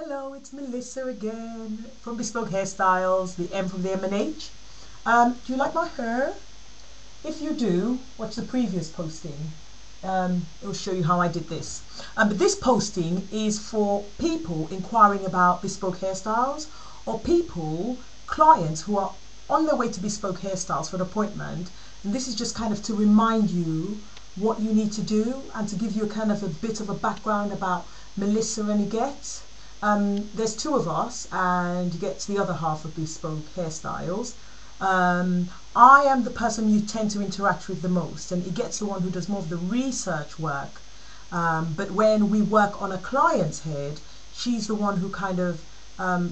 Hello, it's Melissa again from Bespoke Hairstyles, the M from the M&H. Do you like my hair? If you do, watch the previous posting. It will show you how I did this. But this posting is for people inquiring about bespoke hairstyles, or clients who are on their way to Bespoke Hairstyles for an appointment. And this is just kind of to remind you what you need to do and to give you a kind of a bit of a background about Melissa Reneguet. There's two of us, and you get to the other half of Bespoke Hairstyles. I am the person you tend to interact with the most, and it gets the one who does more of the research work. But when we work on a client's head, she's the one who kind of,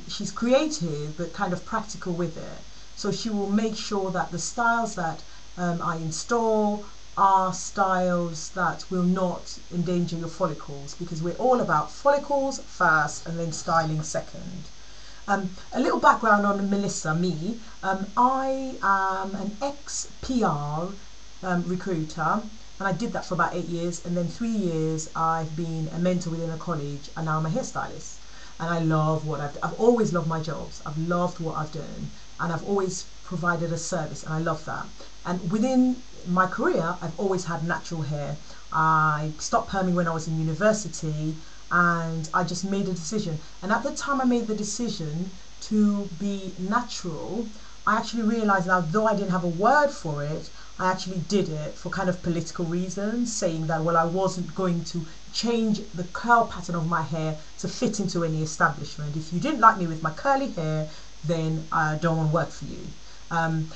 she's creative but kind of practical with it. So she will make sure that the styles that I install are styles that will not endanger your follicles, because we're all about follicles first and then styling second. A little background on Melissa, me. I am an ex-PR recruiter, and I did that for about 8 years, and then 3 years I've been a mentor within a college, and now I'm a hairstylist. And I love what I've done. I've always loved my jobs. I've loved what I've done, and I've always provided a service, and I love that. And within my career, I've always had natural hair. I stopped perming when I was in university, and I just made a decision. And at the time I made the decision to be natural, I actually realized that though I didn't have a word for it, I actually did it for kind of political reasons, saying that, well, I wasn't going to change the curl pattern of my hair to fit into any establishment. If you didn't like me with my curly hair, then I don't want to work for you. And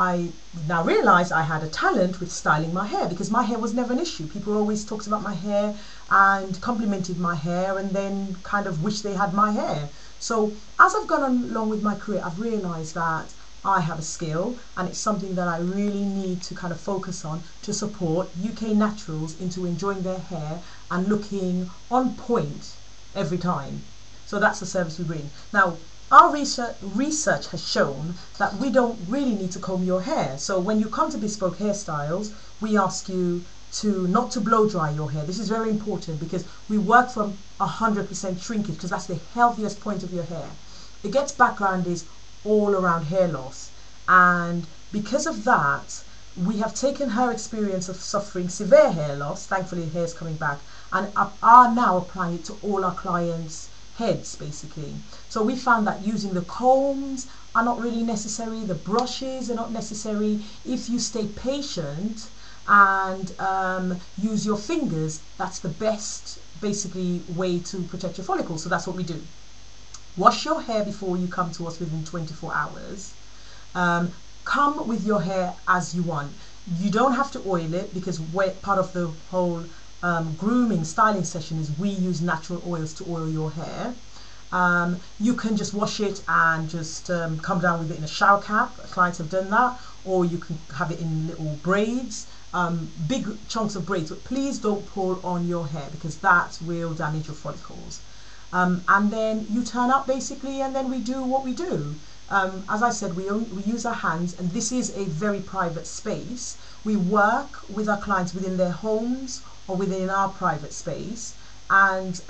I now realised I had a talent with styling my hair, because my hair was never an issue. People always talked about my hair and complimented my hair and then kind of wished they had my hair. So as I've gone along with my career, I've realised that I have a skill, and it's something that I really need to kind of focus on to support UK Naturals into enjoying their hair and looking on point every time. So that's the service we bring. Now, our research has shown that we don't really need to comb your hair. So when you come to Bespoke Hairstyles, we ask you not to blow dry your hair. This is very important, because we work from 100% shrinkage, because that's the healthiest point of your hair. It gets background is all around hair loss. And because of that, we have taken her experience of suffering severe hair loss, thankfully hair is coming back, and are now applying it to all our clients' heads, basically. So we found that using the combs are not really necessary, the brushes are not necessary. If you stay patient and use your fingers, that's the best, basically, way to protect your follicles. So that's what we do. Wash your hair before you come to us within 24 hours. Come with your hair as you want. You don't have to oil it, because we're part of the whole grooming styling session is we use natural oils to oil your hair. You can just wash it and just come down with it in a shower cap. Clients have done that, or you can have it in little braids, big chunks of braids, but please don't pull on your hair, because that will damage your follicles. And then you turn up, basically, and then we do what we do. As I said, we use our hands, and this is a very private space. We work with our clients within their homes or within our private space. And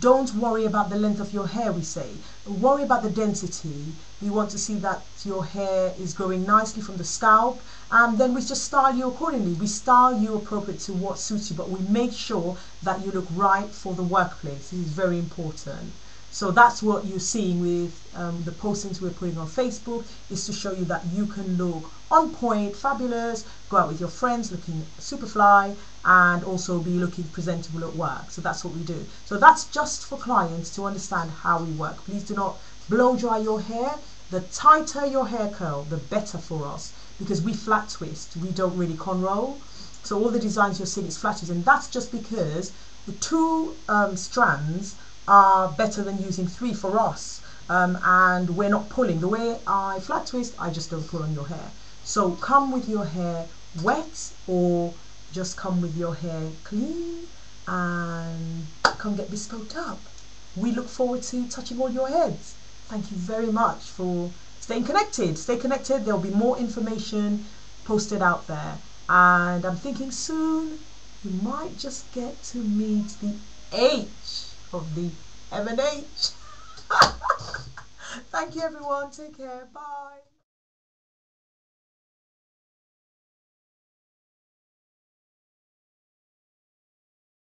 don't worry about the length of your hair, we say. Worry about the density. We want to see that your hair is growing nicely from the scalp, and then we just style you accordingly. We style you appropriate to what suits you, but we make sure that you look right for the workplace. This is very important. So that's what you're seeing with the postings we're putting on Facebook, is to show you that you can look on point, fabulous, go out with your friends looking super fly, and also be looking presentable at work. So that's what we do. So that's just for clients to understand how we work. Please do not blow dry your hair. The tighter your hair curl, the better for us, because we flat twist. We don't really con roll. So all the designs you're seeing is flat twist, and that's just because the two strands are better than using three for us, and we're not pulling. The way I flat twist, I just don't pull on your hair. So come with your hair wet, or just come with your hair clean, and come get bespoked up. We look forward to touching all your heads. Thank you very much for staying connected. Stay connected, there'll be more information posted out there, and I'm thinking soon you might just get to meet the H of the M&H. Thank you everyone, take care, bye.